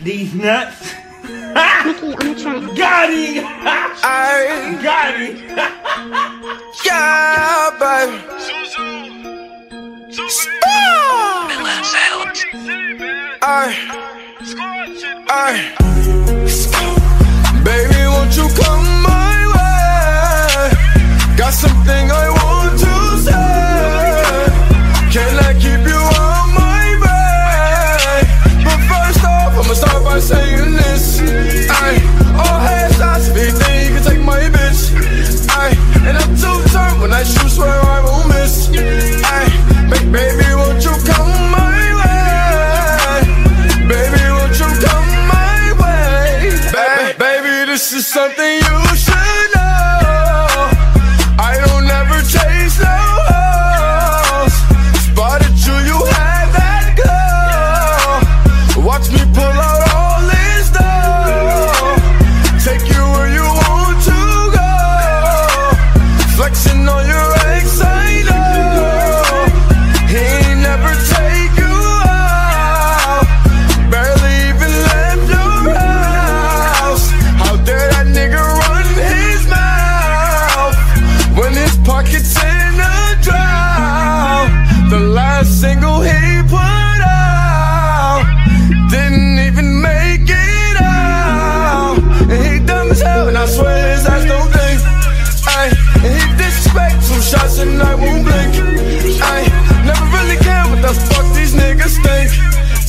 These nuts. Nikki on the track. Got it. I got it. Yeah, baby. Baby, won't you come my way? Got something I want to say. Can I keep you on my way? But first off, I'ma start by saying this. Aye, all hands shots, if you think you can take my bitch. Aye, and I'm too turned when I shoot, swear I won't miss. Aye, but baby, won't you come my way? This is something you should know. I don't ever chase no hoes. Spotted you, you had that glow. Watch me pull out all this dough. Take you where you want to go. Flexing on your ex, I know. He ain't never take you out. Barely even left your house. Pockets in a drought. The last single he put out didn't even make it out. And he dumb as hell, and I swear his ass don't think. Aye, and he disrespect some shots, and I won't blink. Aye, never really care what the fuck these niggas think.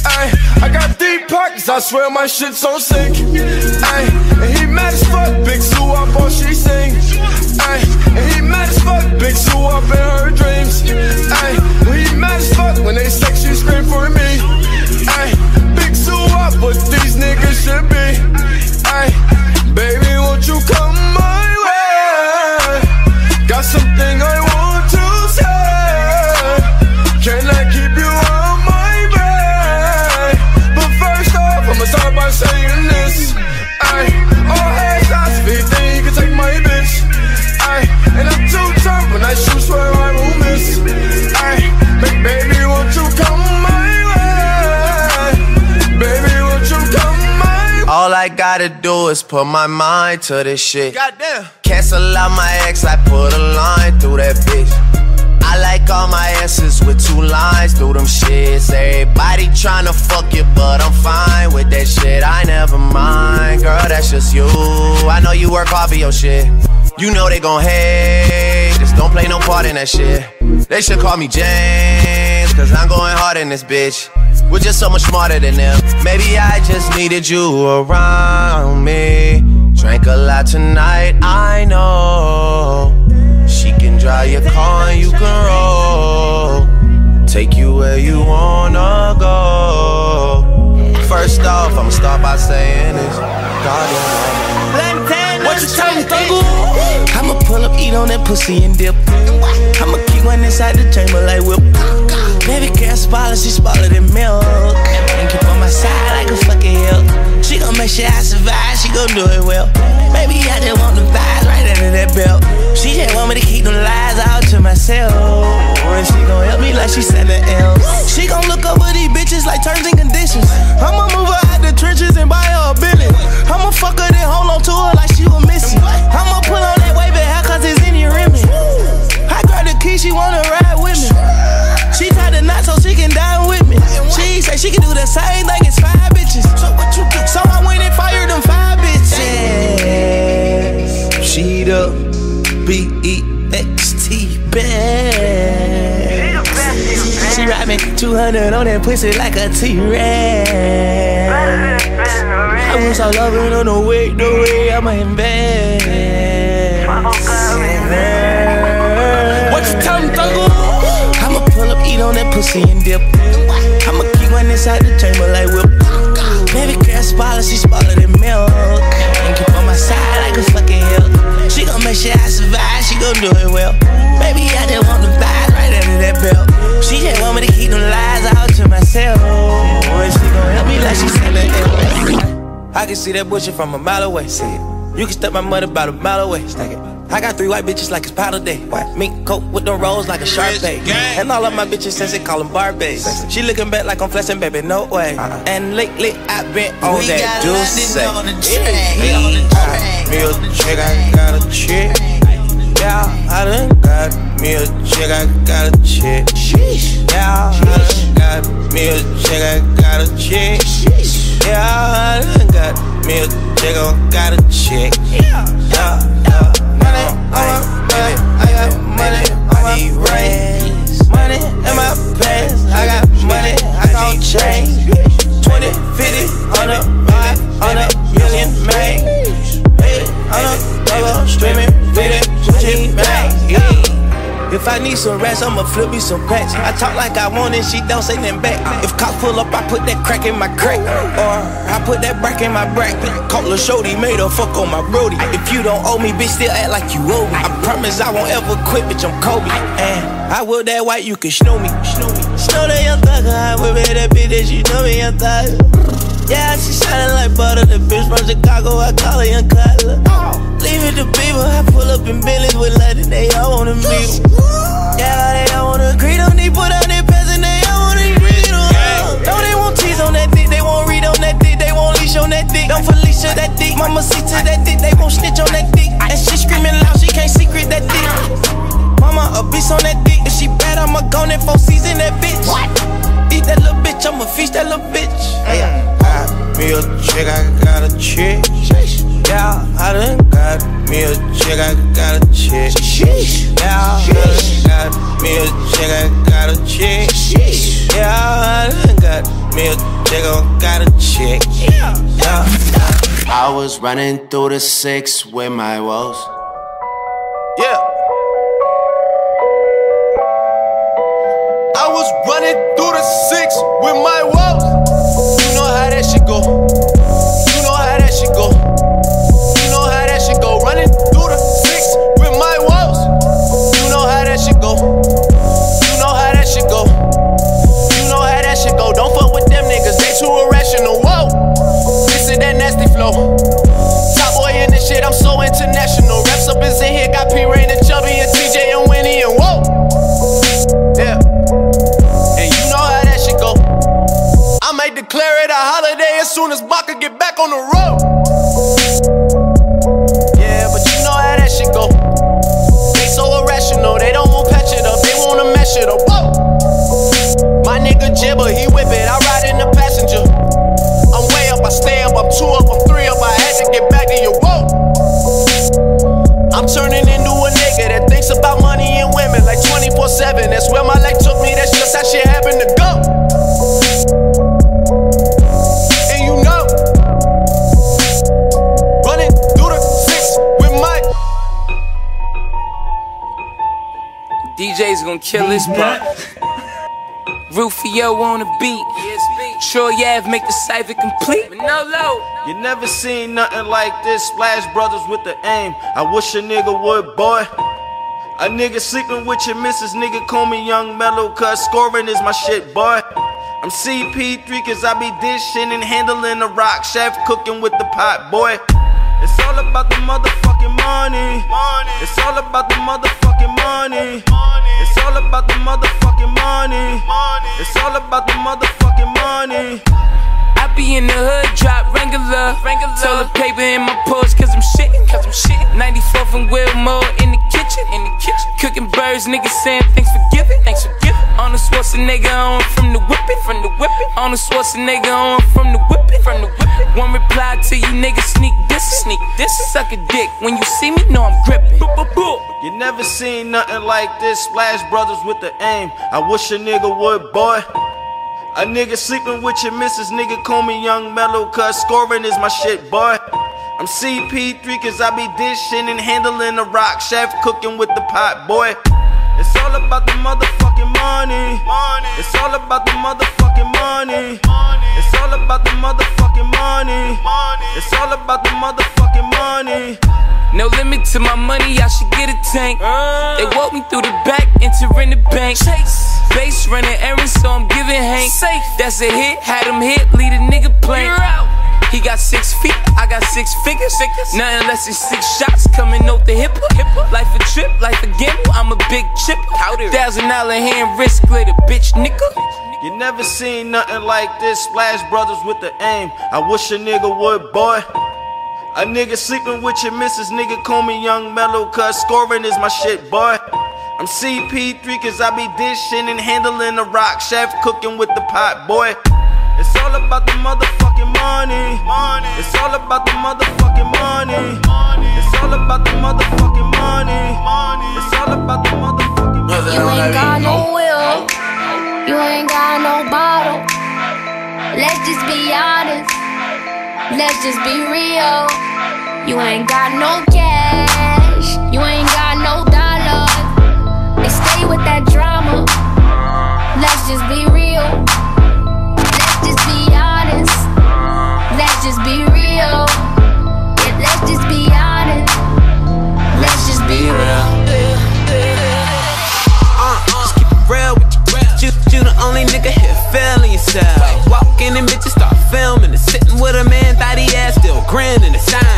Aye, I got deep pockets, I swear my shit's on sync. Aye, and he mad as fuck, big Sue up all she sings. Aye, and he mad as fuck, big Sue up in her dreams. Aye, well, he mad as fuck when they sex, she scream for me. Aye, big Sue up what these niggas should be. Aye, baby, won't you come my way? Got something I want to say. Can I keep you on my way? But first off, I'ma start by saying this. Aye, all hands shots, if you think you can take my bitch. Aye, and I'm too tough when I shoot, swear I won't miss. Aye, but baby, won't you come my way? Baby, won't you come my way? All I gotta do is put my mind to this shit. Goddamn. Cancel out my ex, I put a line through that bitch. I like all my asses with two lines through them shits. Everybody tryna fuck you, but I'm fine with that shit. I never mind, girl, that's just you. I know you work hard for your shit. You know they gon' hate, just don't play no part in that shit. They should call me James, cause I'm going hard in this bitch. We're just so much smarter than them. Maybe I just needed you around me. Drank a lot tonight, I know. She can drive your car and you can roll. Take you where you wanna go. First off, I'ma start by saying this. God, what you talking, Thuggle? I'ma pull up, eat on that pussy and dip. I'ma keep one inside the chamber like whip. Baby girl, spoiler, she smaller than milk. And keep on my side like a fucking hill. She gon' make sure I survive, she gon' do it well. Baby, I just want the vibes right under that belt. She just want me to keep them lies out to myself. And she gon' help me like she something else. She gon' look over these bitches like terms and conditions. I'ma move her out the trenches and buy her a billion. I'ma fuck her then hold on to her like she was missing. I'ma pull on that wavy hair cause it's in your rim. I grab the key, she wanna ride with me. She tied the knot so she can dine with me. She say she can do the same thing as 5 bitches. So what you do? So I went and fired them 5 bitches. She the BEXT best. She ride me 200 on that pussy like a T-Rex. I wish I love her on the way I'm in bed. What you tellin', Thuggle? I'ma pull up, eat on that pussy and dip. I'ma keep one inside the chamber like whip. Baby girl, spoiler, she smaller than milk. And keep on my side like a fucking hill. She gon' make sure I survive, she gon' do it well. Baby, I just want the vibes right under that belt. She just want me to keep them lies out to myself. And she gon' help me like she said. I can see that bullshit from a mile away. See it. You can step my mother about a mile away. Stack it. I got three white bitches like it's powder day. Mink coat with the rolls like a Sharpay. And all of my bitches sensi call them Barbies. She looking back like I'm flexing, baby, no way. And lately I've been on we that juice. Got me a chick, I got a chick. Yeah, I done got me a chick, I got a chick. Yeah, I done got me a chick, I got a chick. Yeah, I done got me a chick, I got a chick. Yeah, money on my money, I got money on my brains. Money in my pants, I got money, I don't change. 20, 50, 100, 5, 100, million man. On a double streaming video, Gucci bag. If I need some rats, I'ma flip me some packs. I talk like I want it, she don't say nothing back. If cock pull up, I put that crack in my crack, or I put that brack in my brack. Caught Lil Shorty, made her fuck on my brody. If you don't owe me, bitch, still act like you owe me. I promise I won't ever quit, bitch, I'm Kobe. And I will that white, you can snow me. Snow that Young Thug, I will be that bitch that you know me, Young Thug. Yeah, she shining like butter, the bitch from Chicago, I call her Young Cutler. Leave it to people, I pull up in Billings with London, they all wanna meet. Yeah, they all wanna agree, don't need put out their pants and they all wanna agree. No, they won't tease on that dick, they won't read on that dick, they won't leash on that dick. Don't Felicia that dick, Mama see to that dick, they won't snitch on that dick. And she screaming loud, she can't secret that dick. Mama a beast on that dick, if she bad, I'ma go in 4 seasons that bitch. Eat that little bitch, I'ma feast that little bitch. Me a chick, I got a chick. Yeah, I done got me a chick, I got a chick. Yeah, I done got me a chick, I got a chick. Yeah, I done got me a chick, I got a chick. Yeah. I was running through the 6 with my woes. Yeah. I was running through the 6 with my woes. You know how that shit go. You know how that shit go. You know how that shit go. Running through the 6 with my woes. You know how that shit go. You know how that shit go. You know how that shit go. Don't fuck with them niggas, they too irrational. Whoa, this is that nasty flow. Top boy in this shit, I'm so international. Raps up is in here, got P. Rain and Chubby and TJ and Winnie and whoa. Yeah. Declare it a holiday as soon as Baka get back on the road. Yeah, but you know how that shit go. They so irrational, they don't want to patch it up, they want to mash it up. Whoa. My nigga Jibber, he whip it, I ride in the passenger. I'm way up, I stay up, I'm 2 up, I'm 3 up, I had to get back to your whoa. I'm turning into a nigga that thinks about money and women like 24/7. That's where my life took me, that's just how shit happened to go. DJ's gonna kill this part. Rufio on the beat. Troy Ave make the cipher complete. You never seen nothing like this. Splash Brothers with the aim. I wish a nigga would, boy. A nigga sleeping with your missus. Nigga call me Young Mellow, cuz scoring is my shit, boy. I'm CP3 cause I be dishing and handling the rock. Chef cooking with the pot, boy. It's all about the motherfucking money. It's all about the motherfucking money. It's all about the motherfucking money. It's all about the motherfucking money. I be in the hood, drop regular. Told the paper in my pores cause I'm shitting. 94 from Wilmore in the kitchen. Cooking birds, niggas saying thanks for giving. On the Schwarzenegger on from the whipping. On the Schwarzenegger on from the whipping. One reply to you niggas sneak this. Suck a dick. When you see me, know I'm gripping. You never seen nothing like this. Splash Brothers with the aim. I wish a nigga would, boy. A nigga sleeping with your missus. Nigga call me Young Mellow, cuz scoring is my shit, boy. I'm CP3 cause I be dishing and handling the rock. Chef cooking with the pot, boy. It's all about the motherfucking money. It's all about the motherfucking money. It's all about the motherfucking money. It's all about the motherfucking money. No limit to my money, I should get a tank. They walk me through the back, entering the bank. Base running errands, so I'm giving Hank. That's a hit, had him hit, lead a nigga plank. He got 6 feet, I got 6 figures. Nothing less than 6 shots coming out the hip. Life a trip, life a gamble, I'm a big chip. $1,000 hand wrist glitter, bitch nigga. You never seen nothing like this, Splash Brothers with the aim. I wish a nigga would, boy. A nigga sleeping with your missus, nigga call me Young Mellow, cuz scoring is my shit, boy. I'm CP3 cause I be dishing and handling the rock, chef cooking with the pot, boy. It's all about the motherfucking money. It's all about the motherfucking money. It's all about the motherfucking money. It's all about the motherfucking money. You ain't got no will. You ain't got no bottle. Let's just be honest. Let's just be real. You ain't got no cash. You ain't got no dollar. They stay with that drama. Let's just be real. Let's just be honest. Let's just be real. Yeah, let's just be honest. Let's just be real. Just keep it real with you. You the only nigga here feeling yourself. Walk in and bitches start filming and sitting with a man, thotty ass still grinning and signing. I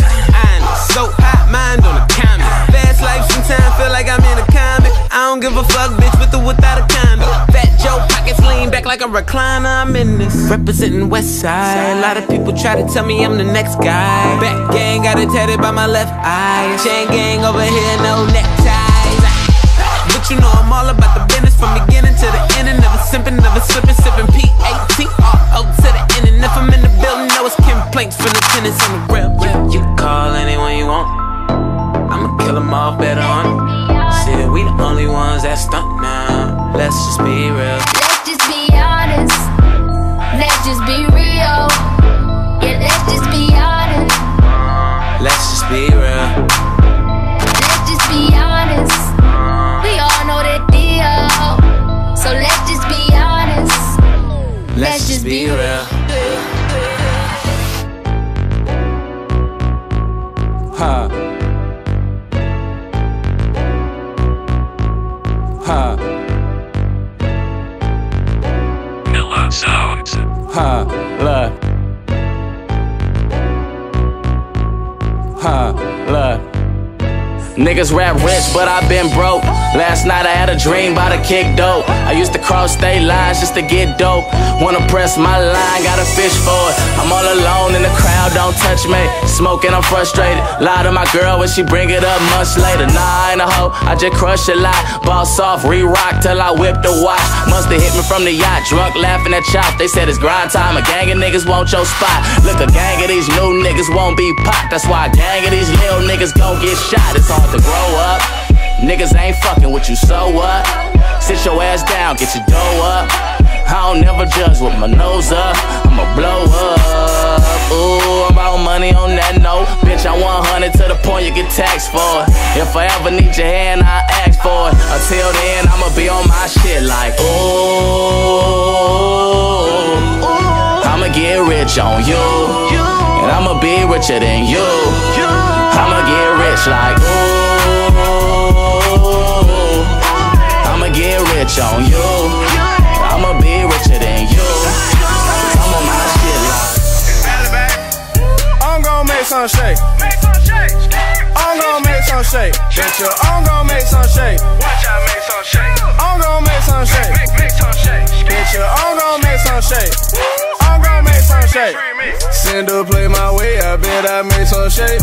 know, so hot mind on a comment. Fast life sometimes feel like I'm in a comic. I don't give a fuck, bitch, with or without a condom. Fat Joe pockets lean back like a recliner. I'm in this, representing West Side. A lot of people try to tell me I'm the next guy. Back gang got it tatted by my left eye. Chain gang over here, no neckties. But you know I'm all about the business from beginning to the end. And never simping, never slipping, sipping P-A-T-R-O to the end. And if I'm in the building, no, it's complaints from the tenants on the real. You call anyone you want, I'ma kill them all, better on it. Said we the only ones that stunt now. Let's just be real. Let's just be honest. Let's just be real. Yeah, let's just be honest. Let's just be real. Let's just be honest. We all know that deal. So let's just be honest. Let's just be real. Ha. Ha. Miller sounds. Ha. La. Ha. La. Niggas rap rich, but I been broke. Last night I had a dream about a kick dope. I used to cross state lines just to get dope. Wanna press my line, gotta fish for it. I'm all alone in the crowd, don't touch me. Smoking, I'm frustrated. Lie to my girl when she bring it up much later. Nah, I ain't a hoe, I just crush a lot. Boss off, re-rock till I whip the watch. Musta hit me from the yacht, drunk laughing at chops. They said it's grind time, a gang of niggas want your spot. Look, a gang of these new niggas won't be popped. That's why a gang of these little niggas gon' get shot. It's all to grow up. Niggas ain't fucking with you, so what? Sit your ass down, get your dough up. I don't never judge with my nose up. I'ma blow up. Ooh, I'm out money on that note. Bitch, I 100 to the point you get taxed for it. If I ever need your hand, I ask for it. Until then, I'ma be on my shit like, ooh, I'ma get rich on you. And I'ma be richer than you. I'ma get rich like, ooh, I'ma get rich on you. I'ma be richer than you. I'm on my shit like, I'm gon' make some shake. I'm gon' make some shake. Bet you I'm gon' make some shake. Watch out, make some shake. I'm gon' make some shake. Bet you I'm gon' make some shake. I'm gon' make some shake. Send a play my way, I bet I make some shake.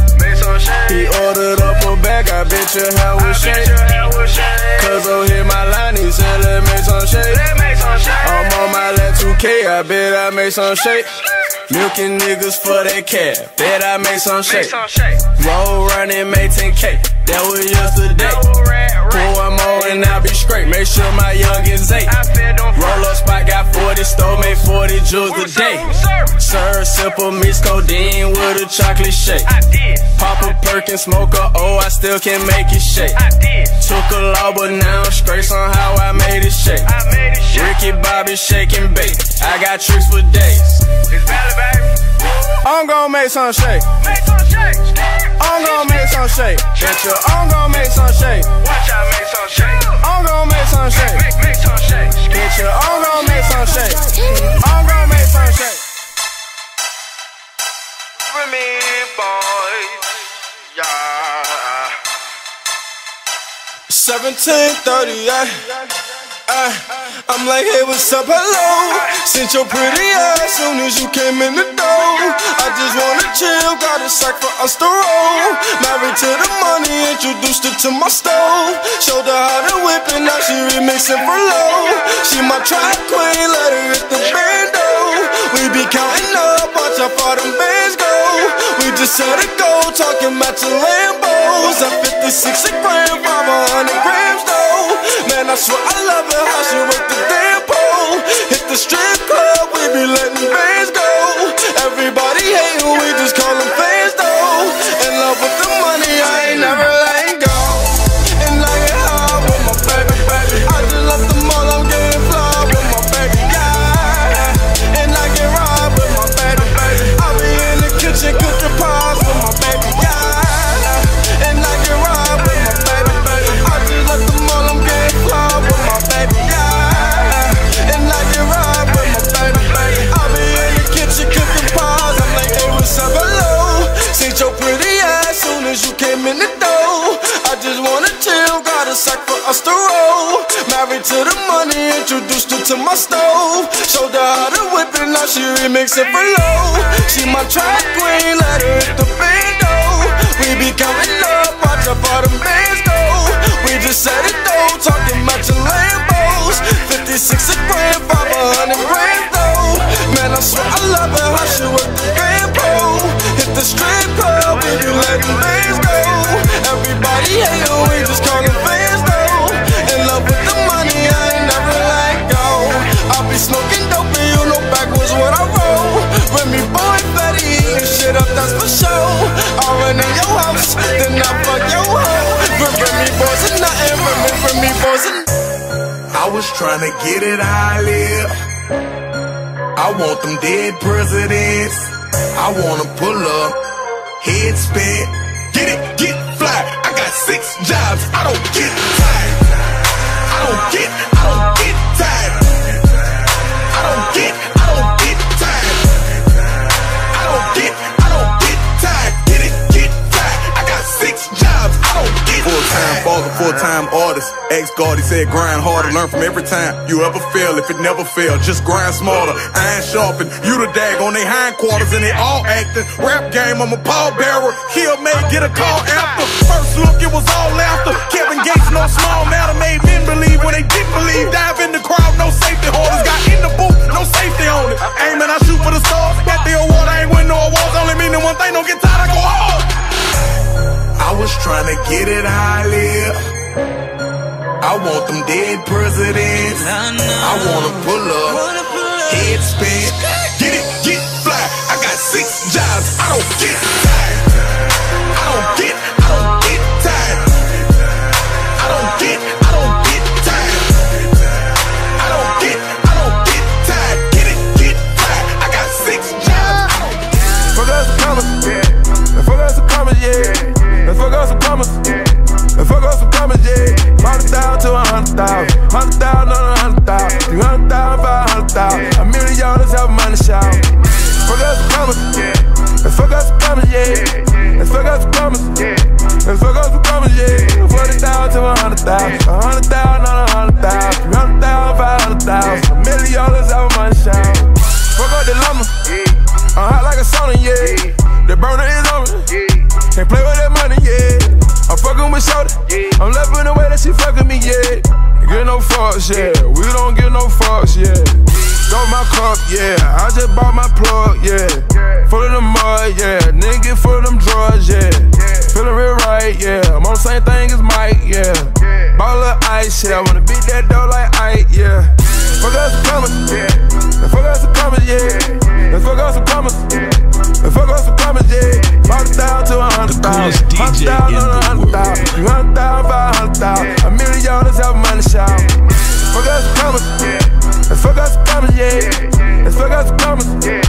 He ordered up a bag, I bet your hair will shake. Cuz I hit my line, he said let me make some shake. I'm on my lap 2K, I bet I make some shake. Milking niggas for their cash, bet I make some shake. Roll running, make 10K, that was yesterday. Pull one more and I'll be straight, make sure my youngins ain't. Roll up spot, got 40 stole, made 40 jewels today. Sir, simple mix codeine with a chocolate shake. Pop a perk and smoke a O, I still can make it shake. Took a law, but now I'm straight, somehow I made it shake. Ricky Bobby shaking bait, I got tricks for days. I'm gon' make some shake. I'm gon' make some shake. Bet you I'm gon' make some shake. Watch out, make some shake. I'm gon' make some shake. Bet you I'm gon' make some shake. I'm gon' make some shake. 1738. I'm like, hey, what's up, hello? Since your pretty ass, soon as you came in the door, I just wanna chill, got a sack for us to roll. Married to the money, introduced her to my stove. Showed her how to whip and now she remixing for low. She my track queen, let her hit the bando. We be counting up, watch how far them bands go. We just set it go, talking about your Lambos. I'm 56 a gram, 500 grams though. Man, I swear I love it, how she work the damn pole. Hit the strip club, we be letting bands go. Everybody hatin', we just call them fans though. In love with the money, I ain't never letting go. And I get high with my baby, baby. I just left the mall, I'm getting fly with my baby, yeah. And I get ride with my baby, baby. I be in the kitchen cooking pies with my baby, yeah. To roll. Married to the money, introduced her to my stove. Showed her how to whip and now she remixing for low. She my track queen, let her hit the bando. We be coming up, watch how far them bands go. We just said it though, talking about your Lambos. 56 a gram, 500 grams though. Man, I swear I love her, how she work the bando. Hit the strip club, we be letting bands go. Everybody hatin', we just callin' fans though. Smoking dope and you know backwards what I roll. Remy boy fatty eating shit up, that's for show. I'll run in your house, then I fuck your hoe. But Remy boys and nothing, Remy boys and I was trying to get it how I live. I want them dead presidents. I want to pull up, head spin. Get it, get fly. I got 6 jobs, I don't get tired. I don't get tired. I don't get tired. I don't get tired. Get it, get tired. I got 6 jobs, I don't get tired. Full-time father, full-time artist. Ex-guard, he said grind harder. Learn from every time you ever fail. If it never fail, just grind smarter. Iron sharpened, you the dag on they hindquarters. And they all acting. Rap game, I'm a pallbearer. Kill me, get a call after. First look, it was all after. Kevin Gates, no small matter. Made men believe when they didn't believe. Dive in the crowd, no safety holders. Got in the booth, no safety on it. Aiming, I shoot for the stars. Got the award, I ain't win no awards. Only meaning one thing, don't get tired, I go hard. I was trying to get it how I live. I want them dead presidents. I want to pull up, head spin. Get it, get fly. I got 6 jobs, I don't get tired. I don't get tired. I don't get tired. I don't get tired. Get it, get fly. I got 6 jobs. Fuck us some commas, yeah. Fuck us some commas, yeah. Fuck us some commas, yeah. Fuck us some commas, yeah. 100,000 to 100,000, 100,000 on 100,000, 300,000, 500,000, $1 million have money shout. Fuck us some commas, yeah. Fuck us some commas, yeah. Fuck us some commas, yeah. Fuck us some commas, yeah. 40,000 to 100,000, 100,000 on 100,000, 300,000, 500,000, $1 million have money shout. Fuck up the llama, I'm hot like a sauna, yeah. The burner is on me, can't play with that money, yeah. I'm fucking with Shorty, yeah. I'm loving the way that she fucking me, yeah. Get no fucks, yeah. We don't get no fucks, yeah. Got my cup, yeah. I just bought my plug, yeah. Full of the mud, yeah. Nigga full of them drugs, yeah. Feeling real right, yeah. I'm on the same thing as Mike, yeah. Ball of ice, yeah. I wanna beat that dough like Ike, yeah. Fuck us some commas, yeah. Fuck us some commas, yeah. Fuck us some commas, yeah. Fuck us some commas, yeah. 100,000 to 100,000, 100,000 on 100,000, 300,000, 500,000, $1 million have money shout. Fuck us some commas, yeah. Fuck us some commas, yeah. Fuck us some commas, yeah.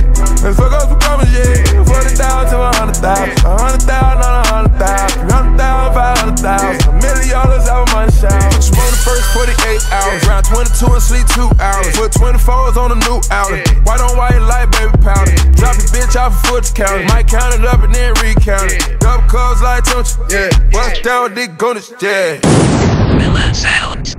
Fuck us some commas, yeah. 40,000 to 100,000, 100,000 on 100,000, 300,000, 500,000, $1 million have money shout. Smoke the first 48 hours, round 22 and sleep 2 hours. Put 24s on a new outlet. Why don't white light, baby powder? Drop your bitch off a foot. Yeah. Might count it up and then recount it. Double cubs like Tunch, yeah. Bust down with the goonies, yeah. silence.